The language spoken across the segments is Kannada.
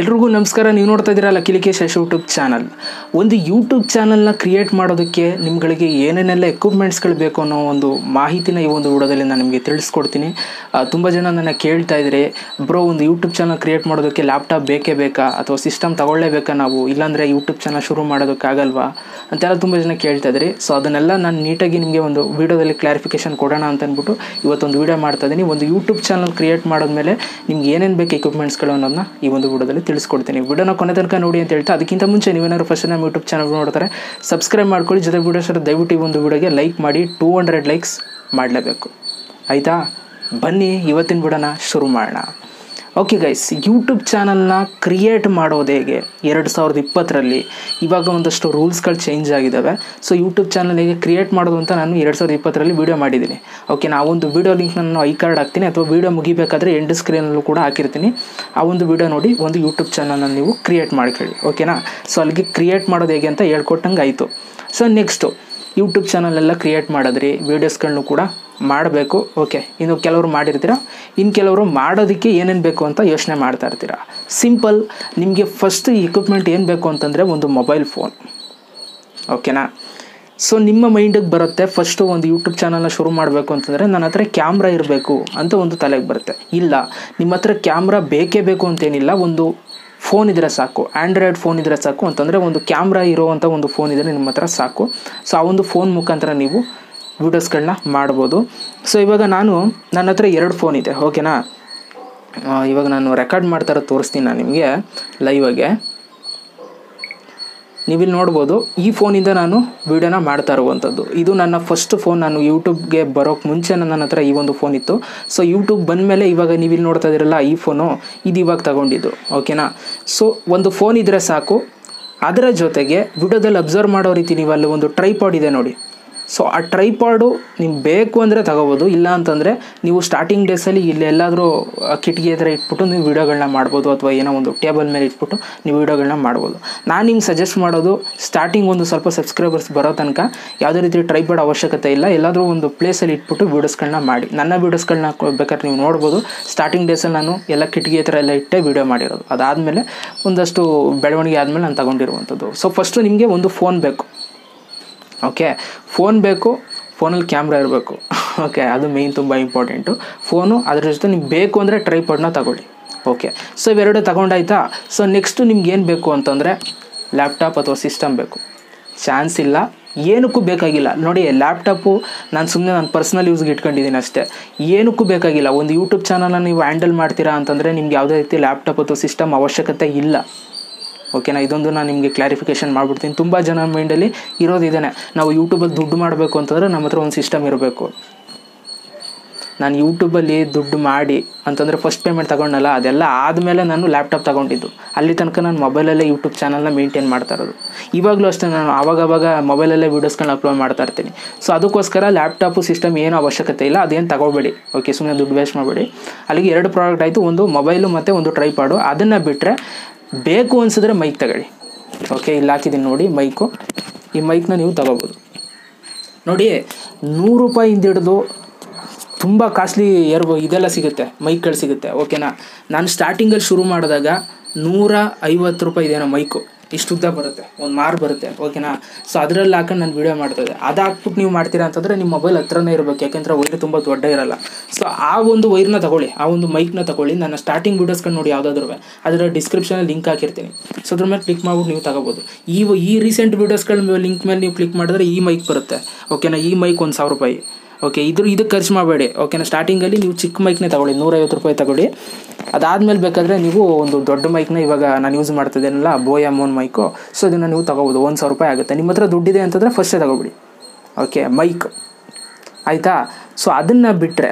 ಎಲ್ರಿಗೂ ನಮಸ್ಕಾರ. ನೀವು ನೋಡ್ತಾ ಇದ್ದೀರಾ lucky Lakesh Yash YouTube channel. ಒಂದು ಯೂಟ್ಯೂಬ್ ಚಾನಲ್ನ ಕ್ರಿಯೇಟ್ ಮಾಡೋದಕ್ಕೆ ನಿಮ್ಗಳಿಗೆ ಏನೇನೆಲ್ಲ ಎಕ್ವಿಪ್ಮೆಂಟ್ಸ್ಗಳು ಬೇಕು ಅನ್ನೋ ಒಂದು ಮಾಹಿತಿನ ಈ ಒಂದು ವಿಡಿಯೋದಲ್ಲಿ ನಾನು ನಿಮಗೆ ತಿಳಿಸ್ಕೊಡ್ತೀನಿ. ತುಂಬ ಜನ ನನ್ನ ಕೇಳ್ತಾ ಇದ್ದಾರೆ, ಬ್ರೋ ಒಂದು ಯೂಟ್ಯೂಬ್ ಚಾನಲ್ ಕ್ರಿಯೇಟ್ ಮಾಡೋದಕ್ಕೆ ಲ್ಯಾಪ್ಟಾಪ್ ಬೇಕೇ ಬೇಕಾ ಅಥವಾ ಸಿಸ್ಟಮ್ ತಗೊಳ್ಳೇಬೇಕಾ, ನಾವು ಇಲ್ಲಾಂದರೆ ಯೂಟ್ಯೂಬ್ ಚಾನಲ್ ಶುರು ಮಾಡೋದಕ್ಕಾಗಲ್ವಾ ಅಂತೆಲ್ಲ ತುಂಬ ಜನ ಕೇಳ್ತಾ ಇದ್ದಾರೆ. ಸೊ ಅದನ್ನೆಲ್ಲ ನಾನು ನೀಟಾಗಿ ನಿಮಗೆ ಒಂದು ವಿಡಿಯೋದಲ್ಲಿ ಕ್ಲಾರಿಫಿಕೇಷನ್ ಕೊಡೋಣ ಅಂತ ಅಂದ್ಬಿಟ್ಟು ಇವತ್ತೊಂದು ವಿಡಿಯೋ ಮಾಡ್ತಾ ಇದ್ದೀನಿ. ಒಂದು ಯೂಟ್ಯೂಬ್ ಚಾನಲ್ ಕ್ರಿಯೇಟ್ ಮಾಡೋದ್ಮೇಲೆ ನಿಮ್ಗೆ ಏನೇನು ಬೇಕು ಎಕ್ವಿಪ್ಮೆಂಟ್ಸ್ಗಳು ಅನ್ನೋದನ್ನ ಈ ಒಂದು ವಿಡಿಯೋದಲ್ಲಿ ತಿಳಿಸ್ಕೊಡ್ತೀನಿ. ವಿಡಿಯೋನ ಕೊನೆ ತನಕ ನೋಡಿ ಅಂತ ಹೇಳ್ತಾ, ಅದಕ್ಕಿಂತ ಮುಂಚೆ ನೀವೇನಾದ್ರು ಫಸ್ಟ್ ನಮ್ಮ ಯೂಟ್ಯೂಬ್ ಚಾನಲ್ ನೋಡ್ತಾರೆ ಸಬ್ಸ್ಕ್ರೈಬ್ ಮಾಡ್ಕೊಳ್ಳಿ. ಜೊತೆ ವಿಡಿಯೋ ಸರ್ ದಯವಿಟ್ಟು ಈ ಒಂದು ವಿಡಿಯೋಗೆ ಲೈಕ್ ಮಾಡಿ, 200 ಲೈಕ್ಸ್ ಮಾಡಲೇಬೇಕು, ಆಯಿತಾ? ಬನ್ನಿ ಇವತ್ತಿನ ವಿಡಿಯೋನ ಶುರು ಮಾಡೋಣ. ಓಕೆ ಗೈಸ್, ಯೂಟ್ಯೂಬ್ ಚಾನಲ್ನ ಕ್ರಿಯೇಟ್ ಮಾಡೋದು ಹೇಗೆ? 2020ರಲ್ಲಿ ಇವಾಗ ಒಂದಷ್ಟು ರೂಲ್ಸ್ಗಳು ಚೇಂಜ್ ಆಗಿದ್ದಾವೆ. ಸೊ ಯೂಟ್ಯೂಬ್ ಚಾನಲ್ ಹೇಗೆ ಕ್ರಿಯೇಟ್ ಮಾಡೋದು ಅಂತ ನಾನು 2020ರಲ್ಲಿ ವೀಡಿಯೋ ಮಾಡಿದ್ದೀನಿ. ಓಕೆ, ನಾವು ಒಂದು ವೀಡಿಯೋ ಲಿಂಕ್ ನಾನು ಐ ಕಾರ್ಡ್ ಹಾಕ್ತೀನಿ ಅಥವಾ ವೀಡಿಯೋ ಮುಗಿಬೇಕಾದ್ರೆ ಎಂಡ್ ಸ್ಕ್ರೀನಲ್ಲೂ ಕೂಡ ಹಾಕಿರ್ತೀನಿ. ಆ ಒಂದು ವೀಡಿಯೋ ನೋಡಿ ಒಂದು ಯೂಟ್ಯೂಬ್ ಚಾನಲ್ನ ನೀವು ಕ್ರಿಯೇಟ್ ಮಾಡ್ಕೊಳ್ಳಿ, ಓಕೆನಾ? ಸೊ ಅಲ್ಲಿಗೆ ಕ್ರಿಯೇಟ್ ಮಾಡೋದು ಹೇಗೆ ಅಂತ ಹೇಳ್ಕೊಟ್ಟಂಗೆ ಆಯಿತು. ಸೊ ನೆಕ್ಸ್ಟು ಯೂಟ್ಯೂಬ್ ಚಾನಲೆಲ್ಲ ಕ್ರಿಯೇಟ್ ಮಾಡಿದ್ರಿ, ವೀಡಿಯೋಸ್ಗಳನ್ನೂ ಕೂಡ ಮಾಡಬೇಕು. ಓಕೆ, ಇನ್ನು ಕೆಲವರು ಮಾಡಿರ್ತೀರ, ಇನ್ನು ಕೆಲವರು ಮಾಡೋದಕ್ಕೆ ಏನೇನು ಬೇಕು ಅಂತ ಯೋಚನೆ ಮಾಡ್ತಾ ಇರ್ತೀರ. ಸಿಂಪಲ್, ನಿಮಗೆ ಫಸ್ಟ್ ಎಕ್ವಿಪ್ಮೆಂಟ್ ಏನು ಬೇಕು ಅಂತಂದರೆ ಒಂದು ಮೊಬೈಲ್ ಫೋನ್, ಓಕೆನಾ? ಸೊ ನಿಮ್ಮ ಮೈಂಡಿಗೆ ಬರುತ್ತೆ ಫಸ್ಟು ಒಂದು ಯೂಟ್ಯೂಬ್ ಚಾನಲ್ನ ಶುರು ಮಾಡಬೇಕು ಅಂತಂದರೆ ನನ್ನ ಹತ್ರ ಕ್ಯಾಮ್ರಾ ಇರಬೇಕು ಅಂತ ಒಂದು ತಲೆಗೆ ಬರುತ್ತೆ. ಇಲ್ಲ, ನಿಮ್ಮ ಹತ್ರ ಕ್ಯಾಮ್ರಾ ಬೇಕೇ ಬೇಕು ಅಂತೇನಿಲ್ಲ. ಒಂದು ಫೋನ್ ಇದ್ದರೆ ಸಾಕು, ಆ್ಯಂಡ್ರಾಯ್ಡ್ ಫೋನ್ ಇದ್ದರೆ ಸಾಕು, ಅಂತಂದರೆ ಒಂದು ಕ್ಯಾಮ್ರಾ ಇರೋವಂಥ ಒಂದು ಫೋನ್ ಇದ್ದರೆ ನಿಮ್ಮ ಹತ್ರ ಸಾಕು. ಸೊ ಆ ಒಂದು ಫೋನ್ ಮುಖಾಂತರ ನೀವು ವೀಡಿಯೋಸ್ಗಳನ್ನ ಮಾಡ್ಬೋದು. ಸೊ ಇವಾಗ ನನ್ನ ಹತ್ರ 2 ಫೋನ್ ಇದೆ, ಓಕೆನಾ? ಇವಾಗ ನಾನು ರೆಕಾರ್ಡ್ ಮಾಡ್ತಾರ ತೋರಿಸ್ತೀನಿ ನಾನು ನಿಮಗೆ ಲೈವಾಗೆ. ನೀವಿಲ್ಲಿ ನೋಡ್ಬೋದು, ಈ ಫೋನಿಂದ ನಾನು ವೀಡಿಯೋನ ಮಾಡ್ತಾ ಇರುವಂಥದ್ದು. ಇದು ನನ್ನ ಫಸ್ಟ್ ಫೋನ್. ನಾನು ಯೂಟ್ಯೂಬ್ಗೆ ಬರೋಕ್ಕೆ ಮುಂಚೆ ನನ್ನ ಹತ್ರ ಈ ಒಂದು ಫೋನ್ ಇತ್ತು. ಸೊ ಯೂಟ್ಯೂಬ್ ಬಂದಮೇಲೆ ಇವಾಗ ನೀವಿಲ್ಲಿ ನೋಡ್ತಾ ಇದ್ದೀರಲ್ಲ ಈ ಫೋನು, ಇದು ಇವಾಗ ತಗೊಂಡಿದ್ದು, ಓಕೆನಾ? ಸೊ ಒಂದು ಫೋನ್ ಇದ್ದರೆ ಸಾಕು. ಅದರ ಜೊತೆಗೆ ವಿಡಿಯೋದಲ್ಲಿ ಅಬ್ಸರ್ವ್ ಮಾಡೋ ರೀತಿ ನೀವಲ್ಲಿ ಒಂದು ಟ್ರೈಪಾಡ್ ಇದೆ ನೋಡಿ. ಸೊ ಆ ಟ್ರೈಪಾಡು ನಿಮ್ಗೆ ಬೇಕು ಅಂದರೆ ತಗೋಬೋದು, ಇಲ್ಲ ಅಂತಂದರೆ ನೀವು ಸ್ಟಾರ್ಟಿಂಗ್ ಡೇಸಲ್ಲಿ ಇಲ್ಲೆಲ್ಲಾದರೂ ಕಿಟಕಿ ಹತ್ರ ಇಟ್ಬಿಟ್ಟು ನೀವು ವೀಡಿಯೋಗಳನ್ನ ಮಾಡ್ಬೋದು, ಅಥವಾ ಏನೋ ಒಂದು ಟೇಬಲ್ ಮೇಲೆ ಇಟ್ಬಿಟ್ಟು ನೀವು ವೀಡಿಯೋಗಳನ್ನ ಮಾಡ್ಬೋದು. ನಾನು ನಿಮ್ಗೆ ಸಜೆಸ್ಟ್ ಮಾಡೋದು, ಸ್ಟಾರ್ಟಿಂಗ್ ಒಂದು ಸ್ವಲ್ಪ ಸಬ್ಸ್ಕ್ರೈಬರ್ಸ್ ಬರೋ ತನಕ ಯಾವುದೇ ರೀತಿ ಟ್ರೈಪಾಡ್ ಅವಶ್ಯಕತೆ ಇಲ್ಲ. ಎಲ್ಲಾದರೂ ಒಂದು ಪ್ಲೇಸಲ್ಲಿ ಇಟ್ಬಿಟ್ಟು ವೀಡಿಯೋಸ್ಗಳನ್ನ ಮಾಡಿ. ನನ್ನ ವೀಡಿಯೋಸ್ಗಳನ್ನ ಬೇಕಾದ್ರೆ ನೀವು ನೋಡ್ಬೋದು. ಸ್ಟಾರ್ಟಿಂಗ್ ಡೇಸಲ್ಲಿ ನಾನು ಎಲ್ಲ ಕಿಟಕಿ ಹತ್ರ ಎಲ್ಲ ಇಟ್ಟೆ ವೀಡಿಯೋ ಮಾಡಿರೋದು. ಅದಾದಮೇಲೆ ಒಂದಷ್ಟು ಬೆಳವಣಿಗೆ ಆದಮೇಲೆ ನಾನು ತಗೊಂಡಿರುವಂಥದ್ದು. ಸೊ ಫಸ್ಟು ನಿಮಗೆ ಒಂದು ಫೋನ್ ಬೇಕು, ಓಕೆ? ಫೋನ್ ಬೇಕು, ಫೋನಲ್ಲಿ ಕ್ಯಾಮ್ರಾ ಇರಬೇಕು, ಓಕೆ? ಅದು ಮೇಯ್ನ್ ತುಂಬ ಇಂಪಾರ್ಟೆಂಟು ಫೋನು. ಅದ್ರ ಜೊತೆ ನಿಮ್ಗೆ ಬೇಕು ಅಂದರೆ ಟ್ರೈಪಾಡ್ನ ತಗೊಳ್ಳಿ, ಓಕೆ? ಸೊ ಇವೆರಡು ತಗೊಂಡಾಯ್ತಾ? ಸೊ ನೆಕ್ಸ್ಟು ನಿಮ್ಗೆ ಏನು ಬೇಕು ಅಂತಂದರೆ ಲ್ಯಾಪ್ಟಾಪ್ ಅಥವಾ ಸಿಸ್ಟಮ್ ಬೇಕು. ಚಾನ್ಸ್ ಇಲ್ಲ, ಏನಕ್ಕೂ ಬೇಕಾಗಿಲ್ಲ. ನೋಡಿ, ಲ್ಯಾಪ್ಟಾಪು ನಾನು ಸುಮ್ಮನೆ ನಾನು ಪರ್ಸ್ನಲ್ ಯೂಸ್ಗೆ ಇಟ್ಕೊಂಡಿದ್ದೀನಿ ಅಷ್ಟೇ, ಏನಕ್ಕೂ ಬೇಕಾಗಿಲ್ಲ. ಒಂದು ಯೂಟ್ಯೂಬ್ ಚಾನಲ್ನ ನೀವು ಹ್ಯಾಂಡಲ್ ಮಾಡ್ತೀರಾ ಅಂತಂದರೆ ನಿಮ್ಗೆ ಯಾವುದೇ ರೀತಿ ಲ್ಯಾಪ್ಟಾಪ್ ಅಥವಾ ಸಿಸ್ಟಮ್ ಅವಶ್ಯಕತೆ ಇಲ್ಲ, ಓಕೆನಾ? ಇದೊಂದು ನಾನು ನಿಮಗೆ ಕ್ಲಾರಿಫಿಕೇಷನ್ ಮಾಡಿಬಿಡ್ತೀನಿ. ತುಂಬ ಜನ ಮೈಂಡಲ್ಲಿ ಇರೋದಿದ್ದಾನೆ, ನಾವು ಯೂಟ್ಯೂಬಲ್ಲಿ ದುಡ್ಡು ಮಾಡಬೇಕು ಅಂತಂದರೆ ನಮ್ಮ ಹತ್ರ ಒಂದು ಸಿಸ್ಟಮ್ ಇರಬೇಕು, ನಾನು ಯೂಟ್ಯೂಬಲ್ಲಿ ದುಡ್ಡು ಮಾಡಿ ಅಂತಂದರೆ ಫಸ್ಟ್ ಪೇಮೆಂಟ್ ತಗೊಂಡಲ್ಲ, ಅದೆಲ್ಲ ಆದಮೇಲೆ ನಾನು ಲ್ಯಾಪ್ಟಾಪ್ ತೊಗೊಂಡಿದ್ದು. ಅಲ್ಲಿ ತನಕ ನಾನು ಮೊಬೈಲಲ್ಲೇ ಯೂಟ್ಯೂಬ್ ಚಾನಲ್ನ ಮೇಂಟೈನ್ ಮಾಡ್ತಾ ಇರೋದು. ಇವಾಗಲೂ ಅಷ್ಟೇ, ನಾನು ಆವಾಗವಾಗ ಮೊಬೈಲಲ್ಲೇ ವೀಡಿಯೋಸ್ಗಳನ್ನ ಅಪ್ಲೋಡ್ ಮಾಡ್ತಾ ಇರ್ತೀನಿ. ಸೊ ಅದಕ್ಕೋಸ್ಕರ ಲ್ಯಾಪ್ಟಾಪು ಸಿಸ್ಟಮ್ ಏನೂ ಅವಶ್ಯಕತೆ ಇಲ್ಲ, ಅದೇನು ತಗೋಬೇಡಿ, ಓಕೆ? ಸುಮ್ಮನೆ ದುಡ್ಡು ವೇಸ್ಟ್ ಮಾಡಬೇಡಿ. ಅಲ್ಲಿಗೆ 2 ಪ್ರಾಡಕ್ಟ್ ಆಯಿತು, ಒಂದು ಮೊಬೈಲು ಮತ್ತು ಒಂದು ಟ್ರೈಪಾಡು. ಅದನ್ನು ಬಿಟ್ಟರೆ ಬೇಕು ಅನಿಸಿದ್ರೆ ಮೈಕ್ ತಗೊಳ್ಳಿ, ಓಕೆ? ಇಲ್ಲಿ ಹಾಕಿದ್ದೀನಿ ನೋಡಿ ಮೈಕು. ಈ ಮೈಕ್ನ ನೀವು ತಗೋಬೋದು. ನೋಡಿ, 100 ರೂಪಾಯಿಂದ ಹಿಡಿದು ತುಂಬ ಕಾಸ್ಟ್ಲಿ ಇದೆಲ್ಲ ಸಿಗುತ್ತೆ, ಮೈಕ್ಗಳು ಸಿಗುತ್ತೆ, ಓಕೆನಾ? ನಾನು ಸ್ಟಾರ್ಟಿಂಗಲ್ಲಿ ಶುರು ಮಾಡಿದಾಗ 150 ರೂಪಾಯಿ ಇದೇನೋ ಮೈಕು, ಇಷ್ಟು ಉದ್ದ ಬರುತ್ತೆ, ಒಂದು ಮಾರು ಬರುತ್ತೆ, ಓಕೆನಾ? ಸೊ ಅದರಲ್ಲಿ ಹಾಕೊಂಡು ನಾನು ವೀಡಿಯೋ ಮಾಡ್ತಾಯಿದ್ದೆ. ಅದು ಹಾಕ್ಬಿಟ್ಟು ನೀವು ಮಾಡ್ತೀರಾ ಅಂತಂದರೆ ನಿಮ್ಮ ಮೊಬೈಲ್ ಹತ್ರನೇ ಇರಬೇಕು, ಯಾಕೆಂದರೆ ವೈರ್ ತುಂಬ ದೊಡ್ಡ ಇರಲ್ಲ. ಸೊ ಆ ಒಂದು ವೈರ್ನ ತಗೊಳ್ಳಿ, ಆ ಒಂದು ಮೈಕ್ನ ತಗೊಳ್ಳಿ. ನನ್ನ ಸ್ಟಾರ್ಟಿಂಗ್ ವೀಡಿಯೋಸ್ಕೊಂಡು ನೋಡಿ ಯಾವುದಾದ್ರೂ, ಅದರ ಡಿಸ್ಕ್ರಿಪ್ಷನಲ್ಲಿ ಲಿಂಕ್ ಹಾಕಿರ್ತೀನಿ. ಸೊ ಅದ್ರ ಮೇಲೆ ಕ್ಲಿಕ್ ಮಾಡ್ಬಿಟ್ಟು ನೀವು ತಗೋಬೋದು. ಈ ರೀಸೆಂಟ್ ವೀಡಿಯೋಸ್ಗಳ ಲಿಂಕ್ ಮೇಲೆ ನೀವು ಕ್ಲಿಕ್ ಮಾಡಿದ್ರೆ ಈ ಮೈಕ್ ಬರುತ್ತೆ, ಓಕೆನಾ? ಈ ಮೈಕ್ 1000 ರೂಪಾಯಿ, ಓಕೆ? ಇದಕ್ಕೆ ಖರ್ಚು ಮಾಡಬೇಡಿ, ಓಕೆನಾ? ಸ್ಟಾರ್ಟಿಂಗಲ್ಲಿ ನೀವು ಚಿಕ್ಕ ಮೈಕ್ನೇ ತಗೊಳ್ಳಿ, 150 ರೂಪಾಯಿ ತಗೊಳ್ಳಿ. ಅದಾದಮೇಲೆ ಬೇಕಾದರೆ ನೀವು ಒಂದು ದೊಡ್ಡ ಮೈಕ್ನ, ಇವಾಗ ನಾನು ಯೂಸ್ ಮಾಡ್ತಿದ್ದೇನಲ್ಲ ಬೋಯ್ ಅಮೋನ್ ಮೈಕು, ಸೊ ಇದನ್ನು ನೀವು ತಗೋಬೋದು. 1000 ರೂಪಾಯಿ ಆಗುತ್ತೆ. ನಿಮ್ಮ ಹತ್ರ ದುಡ್ಡಿದೆ ಅಂತಂದರೆ ಫಸ್ಟೇ ತಗೊಬಿಡಿ, ಓಕೆ? ಮೈಕ್ ಆಯಿತಾ? ಸೊ ಅದನ್ನು ಬಿಟ್ಟರೆ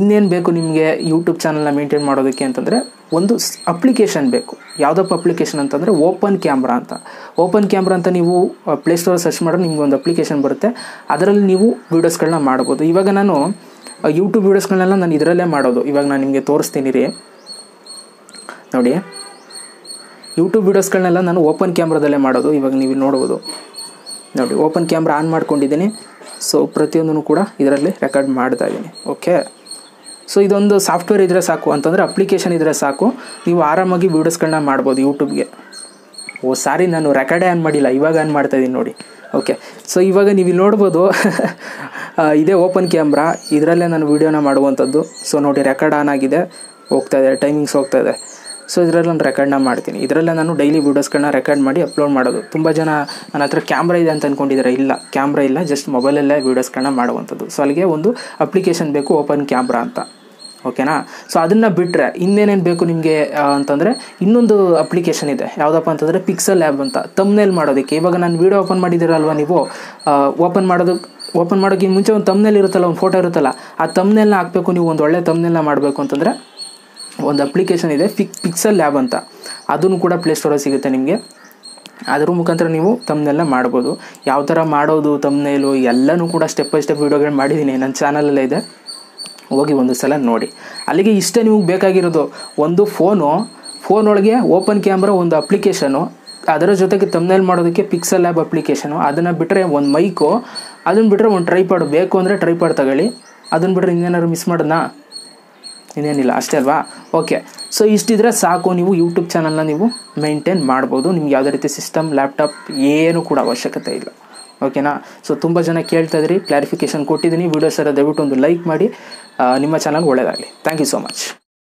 ಇನ್ನೇನು ಬೇಕು ನಿಮಗೆ ಯೂಟ್ಯೂಬ್ ಚಾನಲ್ನ ಮೇಂಟೈನ್ ಮಾಡೋದಕ್ಕೆ ಅಂತಂದರೆ ಒಂದು ಅಪ್ಲಿಕೇಶನ್ ಬೇಕು. ಯಾವುದಪ್ಪ ಅಪ್ಲಿಕೇಶನ್ ಅಂತಂದರೆ ಓಪನ್ ಕ್ಯಾಮ್ರಾ ಅಂತ. ಓಪನ್ ಕ್ಯಾಮ್ರಾ ಅಂತ ನೀವು ಪ್ಲೇಸ್ಟೋರಲ್ಲಿ ಸರ್ಚ್ ಮಾಡಿದ್ರೆ ನಿಮ್ಗೆ ಒಂದು ಅಪ್ಲಿಕೇಶನ್ ಬರುತ್ತೆ, ಅದರಲ್ಲಿ ನೀವು ವೀಡಿಯೋಸ್ಗಳನ್ನ ಮಾಡ್ಬೋದು. ಇವಾಗ ನಾನು ಯೂಟ್ಯೂಬ್ ವೀಡಿಯೋಸ್ಗಳನ್ನೆಲ್ಲ ನಾನು ಇದರಲ್ಲೇ ಮಾಡೋದು. ಇವಾಗ ನಾನು ನಿಮಗೆ ತೋರಿಸ್ತೀನಿ ರೀ ನೋಡಿ, ಯೂಟ್ಯೂಬ್ ವೀಡಿಯೋಸ್ಗಳನ್ನೆಲ್ಲ ನಾನು ಓಪನ್ ಕ್ಯಾಮ್ರಾದಲ್ಲೇ ಮಾಡೋದು. ಇವಾಗ ನೀವು ನೋಡ್ಬೋದು ನೋಡಿ, ಓಪನ್ ಕ್ಯಾಮ್ರಾ ಆನ್ ಮಾಡ್ಕೊಂಡಿದ್ದೀನಿ. ಸೊ ಪ್ರತಿಯೊಂದನ್ನು ಕೂಡ ಇದರಲ್ಲಿ ರೆಕಾರ್ಡ್ ಮಾಡ್ತಾ ಇದ್ದೀನಿ, ಓಕೆ? So ಇದೊಂದು ಸಾಫ್ಟ್ವೇರ್ ಇದ್ರೆ ಸಾಕು ಅಂತಂದ್ರೆ ಅಪ್ಲಿಕೇಶನ್ ಇದ್ರೆ ಸಾಕು ನೀವು ಆರಾಮಾಗಿ ವಿಡಿಯೋಸ್ಗಳನ್ನ ಮಾಡಬಹುದು YouTube ಗೆ ಓ ಸಾರಿ ನಾನು ರೆಕಾರ್ಡ್ ಆನ್ ಮಾಡಿಲ್ಲ ಇವಾಗ ಆನ್ ಮಾಡ್ತಾ ಇದೀನಿ ನೋಡಿ ಓಕೆ ಸೋ ಇವಾಗ ನೀವು ಇಲ್ಲಿ ನೋಡಬಹುದು ಇದೆ ಓಪನ್ ಕ್ಯಾಮೆರಾ ಇದರಲ್ಲೇ ನಾನು ವಿಡಿಯೋನ ಮಾಡುವಂತದ್ದು ಸೋ ನೋಡಿ ರೆಕಾರ್ಡ್ ಆನ್ ಆಗಿದೆ ಹೋಗ್ತಾ ಇದೆ ಟೈಮಿಂಗ್ಸ್ ಹೋಗ್ತಾ ಇದೆ So, I will record daily videos and upload them. I have a camera, just mobile videos. So, I have an application to open camera. Okay, so, that's a bit. Another application is Pixel Lab. Thumbnail. If you open a video, open a thumbnail or photo. That thumbnail thumbnail. One application is Pixel Lab anta adunu kuda Play Store sigute nimge adru mukantra neevu thumbnail na madabodu yav tara madodu thumbnail ellanu kuda step by step video galu madidini nan channel alle ide hogi ondu sala nodi allige ishte neevu bekagirodu ondu phone olige open camera ondu application ಅದರ ಜೊತೆಗೆ thumbnail ಮಾಡೋದಕ್ಕೆ Pixel Lab application ಅದನ್ನ ಬಿಟ್ರೆ ಒಂದು mic ಅದನ್ನ ಬಿಟ್ರೆ ಒಂದು tripod ಬೇಕು ಅಂದ್ರೆ tripod ತಗಳಿ ಅದನ್ನ ಬಿಟ್ರೆ ಇನ್ನೇನಾದರೂ ಮಿಸ್ ಮಾಡನಾ ಇನ್ನೇನಿಲ್ಲ ಅಷ್ಟೇ ಅಲ್ವಾ ಓಕೆ ಸೋ ಇಷ್ಟಿದ್ರೆ ಸಾಕು ನೀವು YouTube ಚಾನೆಲ್ ಅನ್ನು ನೀವು ಮೇಂಟೇನ್ ಮಾಡಬಹುದು ನಿಮಗೆ ಯಾವ ರೀತಿ ಸಿಸ್ಟಮ್ ಲ್ಯಾಪ್ಟಾಪ್ ಏನು ಕೂಡ ಅವಶ್ಯಕತೆ ಇಲ್ಲ ಓಕೆನಾ ಸೋ ತುಂಬಾ ಜನ ಕೇಳ್ತಾ ಇದ್ರಿ ಕ್ಲಾರಿಫಿಕೇಶನ್ ಕೊಟ್ಟಿದ್ದೀನಿ ವಿಡಿಯೋ ಸರ ದಯವಿಟ್ಟು ಒಂದು ಲೈಕ್ ಮಾಡಿ ನಿಮ್ಮ ಚಾನೆಲ್ ಒಳ್ಳೆದಾಗಲಿ ಥ್ಯಾಂಕ್ ಯು ಸೋ ಮಚ್